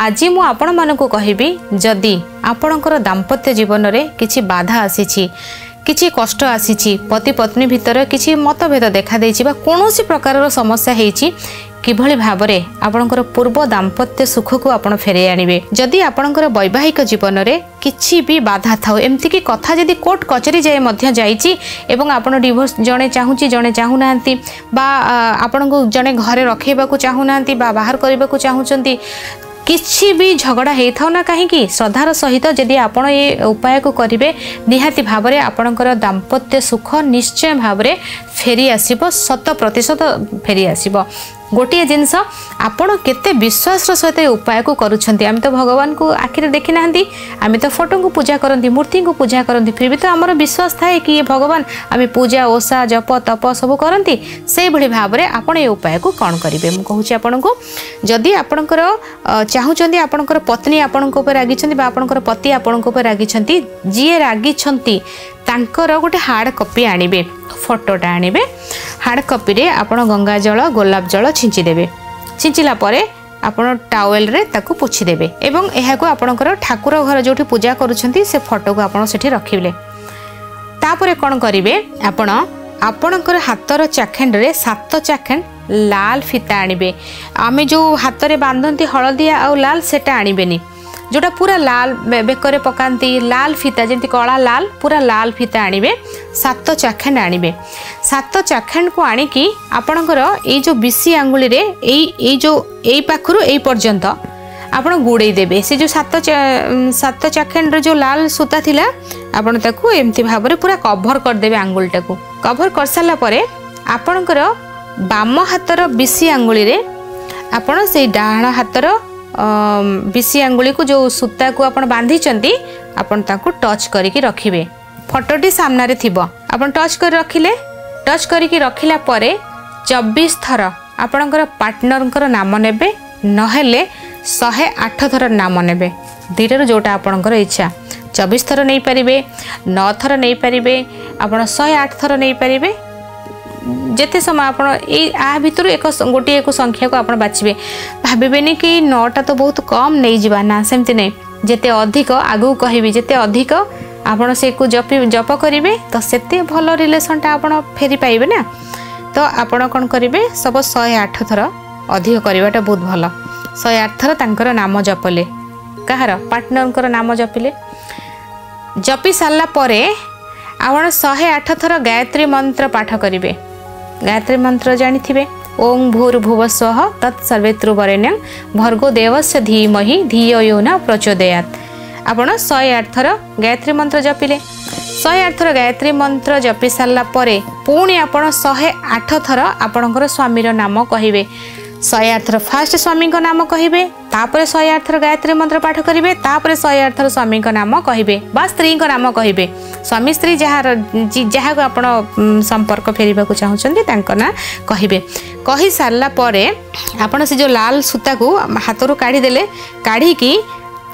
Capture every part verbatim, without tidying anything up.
आज मु आपण मानकु कहिबी जदि आपणकर दाम्पत्य जीवन रे किछि बाधा आसीछि किछि कष्ट आसीछि पति पत्नी भितर किछि मतभेद देखा देछि बा कोनोसी प्रकारर समस्या हेछि किभली भाव रे आपणकर पूर्व दाम्पत्य सुख को आपण फेरे आनिबे। जदि आपणकर वैवाहिक जीवन रे किछि भी बाधा थाउ एमति कि कथा जदि कोर्ट कचेरी जाय मध्य जायछि एवं आपण डिवोर्स जने चाहूछि जने चाहू नांती बा आपण को जने घरे रखेबा को चाहू नांती बा बाहर करबा को चाहूछंती किसी भी झगड़ा होता ना कहीं श्रद्धार सहित जदि आपण ये उपाय को करेंगे निहाती भाव में आपणकर दाम्पत्य सुख निश्चय भाव में फेरी आसब शत प्रतिशत फेरी आसब। गोटे जिनस आपण केते विश्वास सहित उपाय को करुँच आम तो भगवान को आखिरी देखी ना आम तो फोटो को पूजा करती मूर्ति को पूजा करती फिर भी तो आम विश्वास थाए कि ये भगवान आम पूजा ओषा जप तप सब करती से भाव में आप उपाय को कौन करेंगे मुझे कहूँ आपण को जदि आपणकर चाहूँगी आपणकर पत्नी आपण रागी आपणकर पति आपण रागी जी रागी तांकर गोटे हार्ड कॉपी आनिबे फोटोटा आनिबे हार्ड कॉपी रे आपण गंगा जल गोलाप जल छिंची देबे छिंचिला परे आपण टावेल रे ताकू पोछि देबे एवं एहा को आपणकर ठाकुर घर जोठी पूजा करूछंती से फोटो को आपण सेठी रखिबले। तापरे कोन करिवे आपण आपणकर हातर चाखेंड रे सात चाखेंड लाल फिता आनिबे आमे जो हाथ रे बांधंती हळदिया आ लाल सेटा आनिबेनी जोटा पूरा लाल बेकरे पकाती लाल फिता जमी कला लाल पूरा लाल फिता आनिबे सात चाखेंड आनिबे सात चाखेंड को आणिकी आपणकर ए जो बीसी आंगुली रे ए ए जो ए पाखरु ए पर्यंत आपण गुड़ई देबे से जो सात सात चाखेंड रे जो लाल सूता थिला आपण ताकू एमती भाव रे पूरा कभर कर देबे आंगुलटा को कभर कर साला परे आपणकर बाम हातर बीसी आंगुली रे आपण से डाहण हातर बीसी आंगुली को जो सूता को आप बांधी आपण ताकू टच करिके रखिबे फोटोटी सामना रे थिबो आपण टच कर रखिले टच करिके रखिला परे चौबीस थर आपणकर पार्टनर नाम नेबे नहेले शहे आठ थर नाम नेबे धीरे जोटा आपणकर इच्छा चौबीस थर नहीं पारिबे नौ थर नहीं पारिबे आपण शहे आठ थर नहीं पारिबे जेते समय आप आ भितर एक गोटे एक संख्या को आपड़ बाछबे भावेनि कि नौटा तो बहुत कम नहीं जावा ना सेमती नहीं जेते अधिक आगू कहि जेते अधिक आपड़ से जप जप करेंगे तो सेते भल रिलेसनटा आपड़ फेरी पाइबे ना तो आपड़ कौन करेंगे सब शहे आठ थर अधिक करवाटा बहुत भल शहे आठ थर तांकर नाम जपले कहार पार्टनर नाम जपिले जपि सारा पर आपड़ शहे आठ थर गायत्री मंत्र पाठ करेंगे गायत्री मंत्र जानिथिबे ओं भूर्भुवस्वः तत्सर्वेतृवरेण्यं भर्गो देवस्य धीमहि धियो यो न प्रचोदयात् आपण शहे आठ थर गायत्री मंत्र जपिले शहे आठ थर गायत्री मंत्र जपि सारा परे पुणी आपण शहे आठ थर आपणकर स्वामीर नाम कहिबे शहे आठ थर फास्ट स्वामी नाम कहिबे तापरे शहे आठ थर गायत्री मंत्र पाठ करेंगे तापरे शहे आठ थर स्वामी नाम कहिबे बा स्त्री नाम कहिबे स्वामी स्त्री जहाँ जहाँ आपण संपर्क फेरिबा को चाहूँगी ना कहिबे कही सारा पर आपण से जो लाल सूता को हाथ रू काढ़ीदेले काढ़ी की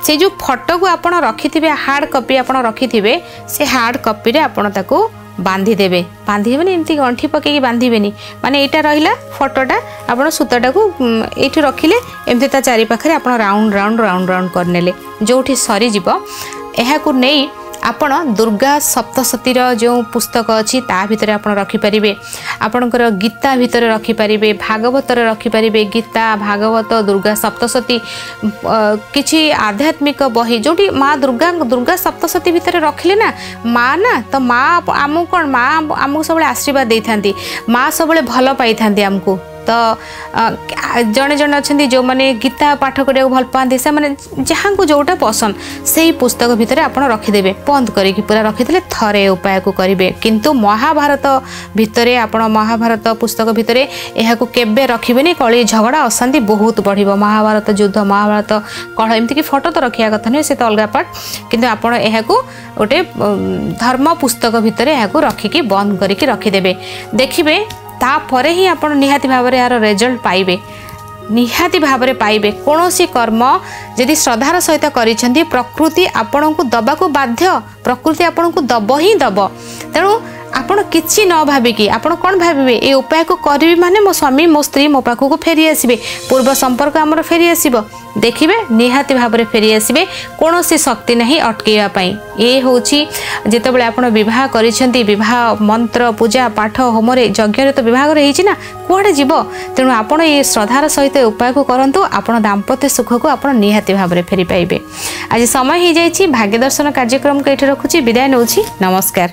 से जो फोटो को आपण रखिथिबे हार्ड कॉपी आपण रखिथिबे से हार्ड कॉपी रे आपण ताकू बांधी देबे बांधी हेबेनी एमती गंठी पकेकी बांधीबेनी माने एटा रहिला फोटोटा आपण सूताटा को एठी रखिले एमती ता चारि पाखरे आपण राउंड राउंड राउंड राउंड करनेले जोठी सरी जीवो एहा को नेई आपण दुर्गा सप्तशतीर जो पुस्तक अच्छी ता भितर आपण रखिपारे आपणकर गीता भितर रखिपारे भागवतर रखिपारे गीता भागवत दुर्गा सप्तशती किछि आध्यात्मिक बही जोटी माँ दुर्गा दुर्गा सप्तशती भितर रखिले ना माँ ना तो माँ आम कौन माँ आमको सब आशीर्वाद दे था माँ सब भल पाई था आमको तो जड़े जड़े अच्छा जो मैंने गीता पाठ करने को भल पाती से जहाँ को जोटा पसंद से ही पुस्तक भितर आप रखिदेवे बंद करके पूरा रखिदे थे उपाय को करेंगे किंतु महाभारत भितर आप महाभारत पुस्तक भितर यह केवे रखेनि कली झगड़ा अशांति बहुत बढ़ महाभारत युद्ध महाभारत कल एमती फोटो तो रखा कथा नुहे से तो अलग पार्ट कितु आप गोटे धर्म पुस्तक भितर यह रखिकी बंद करके रखिदेवे देखिए तापरे ही आपण निहाती भाव में यार रिजल्ट पाइबे निहाती भाव में पाइबे कोनोसी कर्म यदि श्रद्धार सहित करिसेंती प्रकृति आपण को दबा को बाध्य प्रकृति आपण को दब ही दब तेणु आपण किसी न भाविकी आपड़ कौन भावे ये उपाय को करी माने मो स्वामी मो स्त्री मो पाखक फेरी आसबे पूर्व संपर्क आमर फेरी आसब देखिए निहाती भाव में फेरी आसबे कौन सी शक्ति नहीं अटकवाई। ये हूँ जिते बड़े आपड़ बह कर मंत्र पूजा पाठ होम यज्ञ तो बह रहीना कड़े जीव तेणु आपड़ ये श्रद्धार सहित उपाय को करूँ आप दाम्पत्य सुख को आप निहाती भाव में फेरी पाइबे। आज समय हो जाए भाग्य दर्शन कार्यक्रम को ये रखुची विदाय नौची नमस्कार।